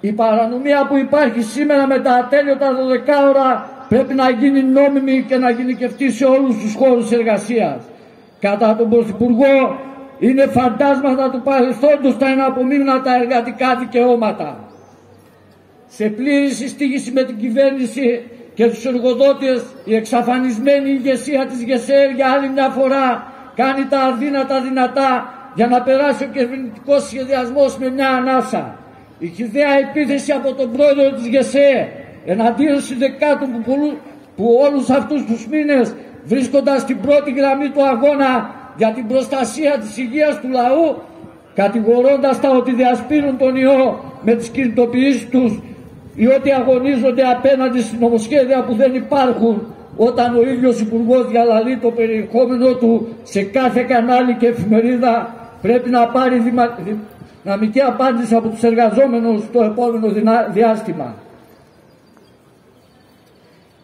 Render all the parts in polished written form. Η παρανομία που υπάρχει σήμερα με τα ατέλειωτα 12 ώρα πρέπει να γίνει νόμιμη και να γενικευτεί σε όλους τους χώρους εργασίας. Κατά τον Πρωθυπουργό είναι φαντάσματα του παρελθόντος τα εναπομείνωνα τα εργατικά δικαιώματα. Σε πλήρη συστήγηση με την κυβέρνηση και τους εργοδότες, η εξαφανισμένη ηγεσία της ΓΕΣΕΡ για άλλη μια φορά κάνει τα αδύνατα δυνατά για να περάσει ο κυβερνητικός σχεδιασμός με μια ανάσα. Η χυδαία επίθεση από τον πρόεδρο της ΓΕΣΕ εναντίον συνδεκάτων που όλους αυτούς τους μήνες βρίσκοντας στην πρώτη γραμμή του αγώνα για την προστασία της υγείας του λαού, κατηγορώντας τα ότι διασπείρουν τον ιό με τις κινητοποιήσεις τους ή ότι αγωνίζονται απέναντι στις νομοσχέδια που δεν υπάρχουν, όταν ο ίδιος Υπουργός διαλαλεί το περιεχόμενο του σε κάθε κανάλι και εφημερίδα, πρέπει να πάρει δυναμική απάντηση από τους εργαζόμενους στο επόμενο διάστημα.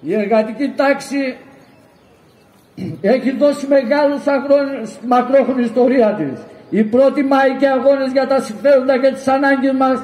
Η εργατική τάξη έχει δώσει μεγάλους αγώνες στη μακρόχρονη ιστορία της. Οι πρώτοι μαϊκοί αγώνες για τα συμφέροντα και τις ανάγκες μας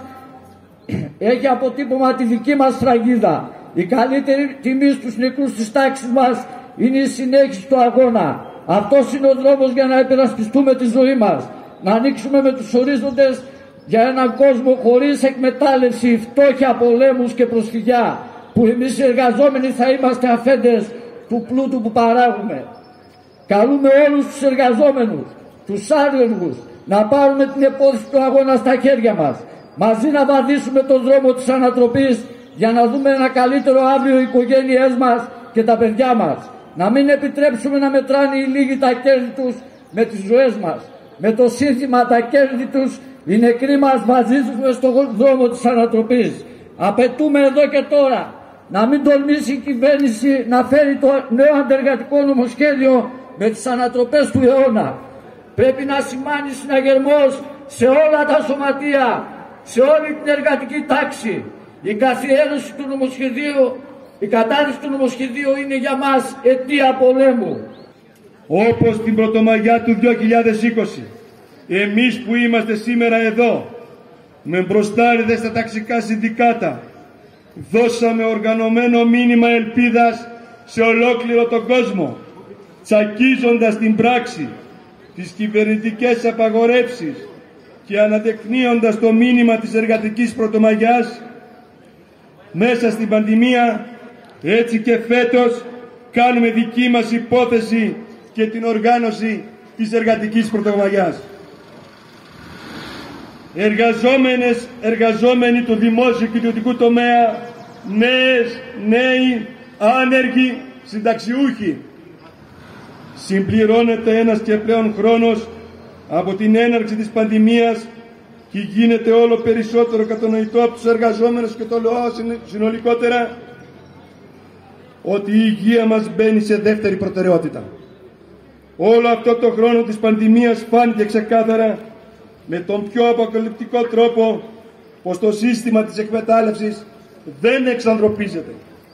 έχει αποτύπωμα τη δική μας τραγίδα. Η καλύτερη τιμή στους νεκρούς της τάξης μας είναι η συνέχιση του αγώνα. Αυτός είναι ο δρόμος για να υπερασπιστούμε τη ζωή μας, να ανοίξουμε με τους ορίζοντες για έναν κόσμο χωρίς εκμετάλλευση, φτώχεια, πολέμους και προσφυγιά, που εμείς οι εργαζόμενοι θα είμαστε αφέντες του πλούτου που παράγουμε. Καλούμε όλους τους εργαζόμενους, τους άνεργους, να πάρουμε την επόθεση του αγώνα στα χέρια μας, μαζί να βαδίσουμε τον δρόμο της ανατροπής για να δούμε ένα καλύτερο αύριο οι οικογένειές μας και τα παιδιά μας. Να μην επιτρέψουμε να μετράνε οι λίγοι τα κέρδη τους με τις ζωές μας. Με το σύνθημα «Τα κέρδη τους, οι νεκροί μας» βαδίζουμε στον δρόμο της ανατροπής. Απαιτούμε εδώ και τώρα να μην τολμήσει η κυβέρνηση να φέρει το νέο αντεργατικό νομοσχέδιο με τις ανατροπές του αιώνα. Πρέπει να σημάνει συναγερμός σε όλα τα σωματεία, σε όλη την εργατική τάξη. Η καθιέρωση του νομοσχεδίου, η κατάρριση του νομοσχεδίου είναι για μας αιτία πολέμου. Όπως την Πρωτομαγιά του 2020, εμείς που είμαστε σήμερα εδώ, με μπροστάριδες στα ταξικά συνδικάτα, δώσαμε οργανωμένο μήνυμα ελπίδας σε ολόκληρο τον κόσμο, τσακίζοντας την πράξη, τις κυβερνητικές απαγορεύσεις και αναδεικνύοντας το μήνυμα της εργατικής Πρωτομαγιάς μέσα στην πανδημία. Έτσι και φέτος κάνουμε δική μας υπόθεση και την οργάνωση της εργατικής Πρωτομαγιάς. Εργαζόμενες, εργαζόμενοι του δημόσιου και ιδιωτικού τομέα, νέες, νέοι, άνεργοι, συνταξιούχοι, συμπληρώνεται ένας και πλέον χρόνος από την έναρξη της πανδημίας και γίνεται όλο περισσότερο κατανοητό από τους εργαζόμενους και το λαό συνολικότερα ότι η υγεία μας μπαίνει σε δεύτερη προτεραιότητα. Όλο αυτό το χρόνο της πανδημίας φάνηκε ξεκάθαρα με τον πιο αποκαλυπτικό τρόπο πως το σύστημα της εκμετάλλευσης δεν εξανθρωπίζεται.